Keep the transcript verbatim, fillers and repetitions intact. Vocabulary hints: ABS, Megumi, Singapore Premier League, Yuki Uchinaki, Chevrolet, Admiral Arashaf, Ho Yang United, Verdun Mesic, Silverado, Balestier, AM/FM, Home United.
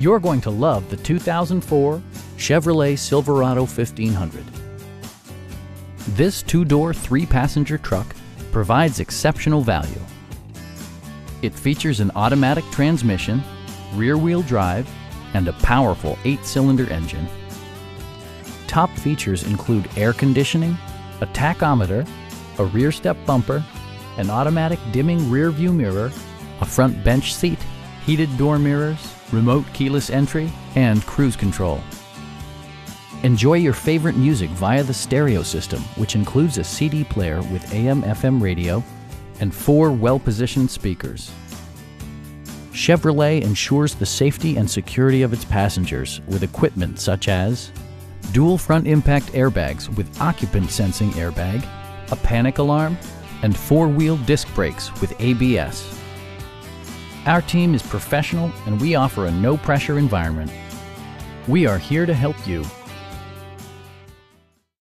You're going to love the two thousand four Chevrolet Silverado fifteen hundred. This two-door, three-passenger truck provides exceptional value. It features an automatic transmission, rear-wheel drive, and a powerful eight-cylinder engine. Top features include air conditioning, a tachometer, a rear step bumper, an automatic dimming rear-view mirror, a front bench seat, heated door mirrors, remote keyless entry, and cruise control. Enjoy your favorite music via the stereo system, which includes a C D player with A M F M radio and four well-positioned speakers. Chevrolet ensures the safety and security of its passengers with equipment such as dual front impact airbags with occupant sensing airbag, a panic alarm, and four-wheel disc brakes with A B S. Our team is professional and we offer a no-pressure environment. We are here to help you.